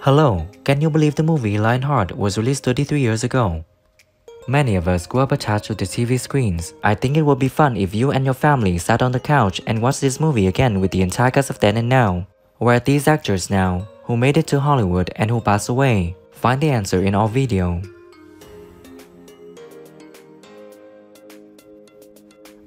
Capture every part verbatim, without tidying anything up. Hello, can you believe the movie Lionheart was released thirty-three years ago? Many of us grew up attached to the T V screens. I think it would be fun if you and your family sat on the couch and watched this movie again with the entire cast of then and now. Where are these actors now, who made it to Hollywood and who passed away? Find the answer in our video.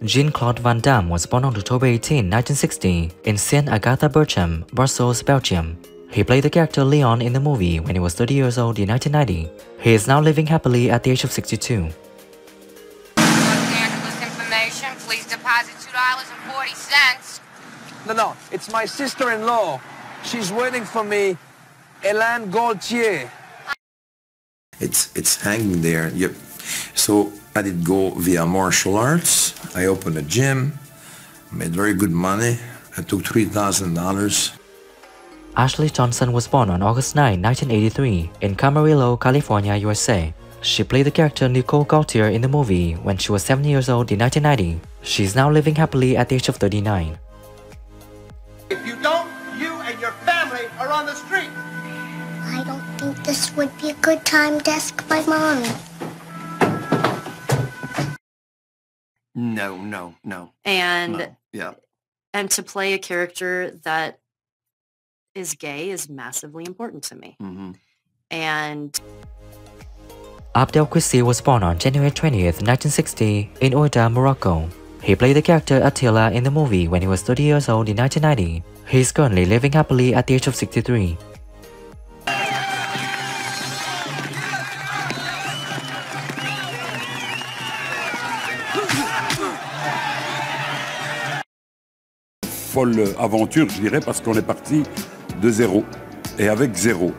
Jean-Claude Van Damme was born on October eighteenth, nineteen sixty, in Saint Agatha Bertram, Brussels, Belgium. He played the character Leon in the movie when he was thirty years old in nineteen ninety. He is now living happily at the age of sixty-two. Miraculous information, please deposit two dollars and forty cents. No, no, it's my sister-in-law. She's waiting for me, Hélène Gaultier. It's, it's hanging there. Yep. So I did go via martial arts. I opened a gym, made very good money. I took three thousand dollars. Ashley Johnson was born on August ninth, nineteen eighty-three, in Camarillo, California, U S A. She played the character Nicole Gaultier in the movie when she was seven years old in nineteen ninety. She is now living happily at the age of thirty-nine. If you don't, you and your family are on the street. I don't think this would be a good time to ask my mom. No, no, no. And no. Yeah. And to play a character that is gay is massively important to me. Mm-hmm. And Abdelkwesi was born on January twentieth, nineteen sixty, in Ouida, Morocco. He played the character Attila in the movie when he was thirty years old in nineteen ninety. He is currently living happily at the age of sixty-three. Folle aventure, je dirais, parce qu'on est parti de zéro et avec zéro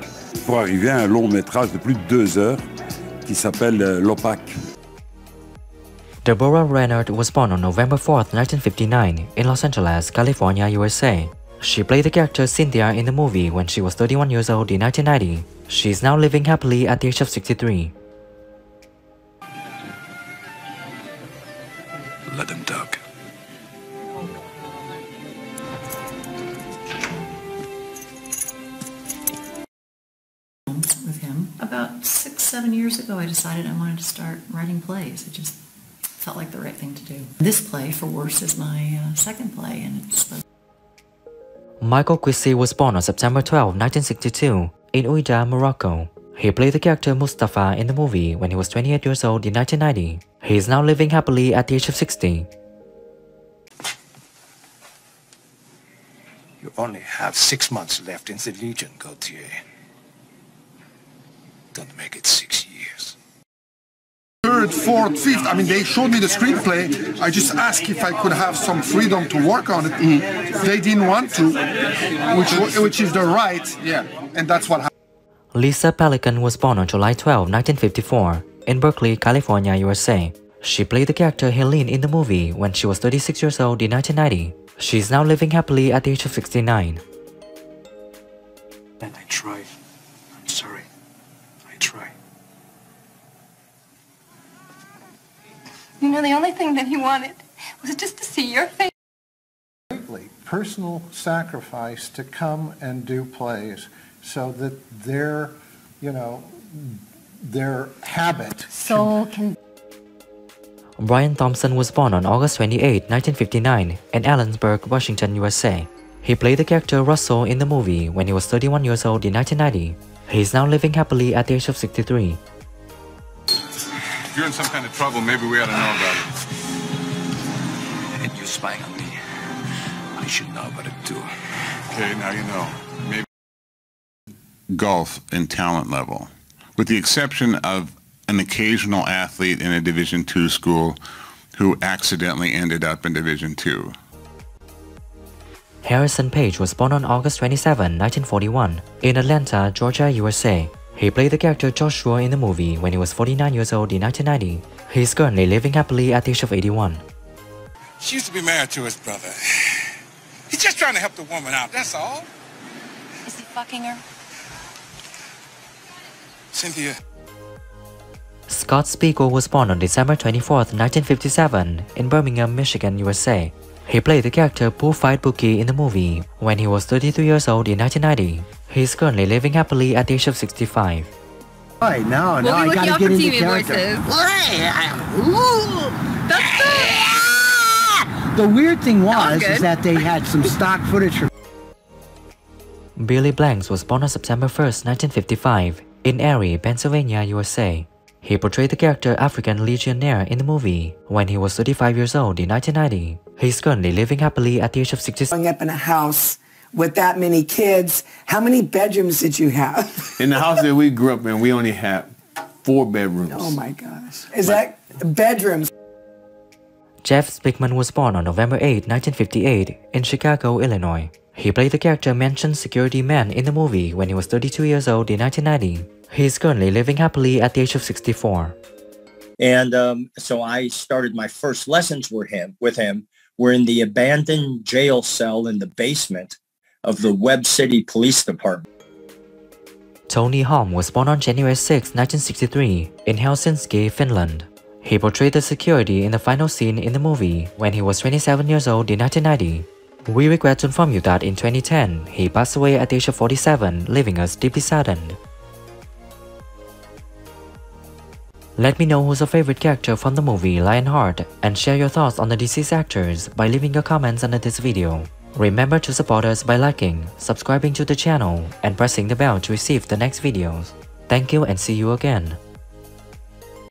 pour arriver à un long métrage de plus de deux heures qui s'appelle L'Opaque. Deborah Rennard was born on November fourth, nineteen fifty-nine, in Los Angeles, California, U S A. She played the character Cynthia in the movie when she was thirty-one years old in nineteen ninety. She is now living happily at the age of sixty-three. Let them talk. With him. About six, seven years ago, I decided I wanted to start writing plays. It just felt like the right thing to do. This play, For Worse, is my uh, second play, and it's the... Michael Quisi was born on September twelfth, nineteen sixty-two, in Ouida, Morocco. He played the character Mustafa in the movie when he was twenty-eight years old in nineteen ninety. He is now living happily at the age of sixty. You only have six months left in the Legion, Gaultier. Don't make it six years. Third, fourth, fifth, I mean, they showed me the screenplay. I just asked if I could have some freedom to work on it. Mm. They didn't want to, which, which is the right, yeah, and that's what happened. Lisa Pelikan was born on July twelfth, nineteen fifty-four, in Berkeley, California, U S A. She played the character Helene in the movie when she was thirty-six years old in nineteen ninety. She is now living happily at the age of sixty-nine. And I tried. I'm sorry. Try. You know, the only thing that he wanted was just to see your face. Personal sacrifice to come and do plays so that their, you know, their habit. So can. Brian Thompson was born on August twenty-eighth, nineteen fifty-nine, in Ellensburg, Washington, U S A. He played the character Russell in the movie when he was thirty-one years old in nineteen ninety. He is now living happily at the age of sixty-three. If you're in some kind of trouble, maybe we ought to know about it. And you're spying on me. I should know about it too. Okay, now you know. Maybe. Golf in talent level. With the exception of an occasional athlete in a Division two school who accidentally ended up in Division two. Harrison Page was born on August twenty-seventh, nineteen forty-one, in Atlanta, Georgia, U S A. He played the character Joshua in the movie when he was forty-nine years old in nineteen ninety. He is currently living happily at the age of eighty-one. She used to be married to his brother. He's just trying to help the woman out, that's all. Is he fucking her? Cynthia. Scott Spiegel was born on December twenty-fourth, nineteen fifty-seven, in Birmingham, Michigan, U S A. He played the character Bullfight Bookie in the movie when he was thirty-three years old in nineteen ninety. He is currently living happily at the age of sixty-five. Right, no, no, well, we I gotta get into character. That's the... the weird thing was that is that they had some stock footage from... Billy Blanks was born on September first, nineteen fifty-five, in Erie, Pennsylvania, U S A. He portrayed the character African Legionnaire in the movie when he was thirty-five years old in nineteen ninety. He's currently living happily at the age of sixty-six. Growing up in a house with that many kids, how many bedrooms did you have? In the house that we grew up in, we only had four bedrooms. Oh my gosh. Is like, that bedrooms? Jeff Speakman was born on November eighth, nineteen fifty-eight, in Chicago, Illinois. He played the character mentioned security man in the movie when he was thirty-two years old in nineteen ninety. He is currently living happily at the age of sixty-four. And um, so I started my first lessons with him, with him. We're in the abandoned jail cell in the basement of the Webb City Police Department. Tony Hom was born on January sixth, nineteen sixty-three, in Helsinki, Finland. He portrayed the security in the final scene in the movie when he was twenty-seven years old in nineteen ninety. We regret to inform you that in twenty ten, he passed away at the age of forty-seven, leaving us deeply saddened. Let me know who's your favorite character from the movie Lionheart and share your thoughts on the deceased actors by leaving your comments under this video. Remember to support us by liking, subscribing to the channel, and pressing the bell to receive the next videos. Thank you and see you again.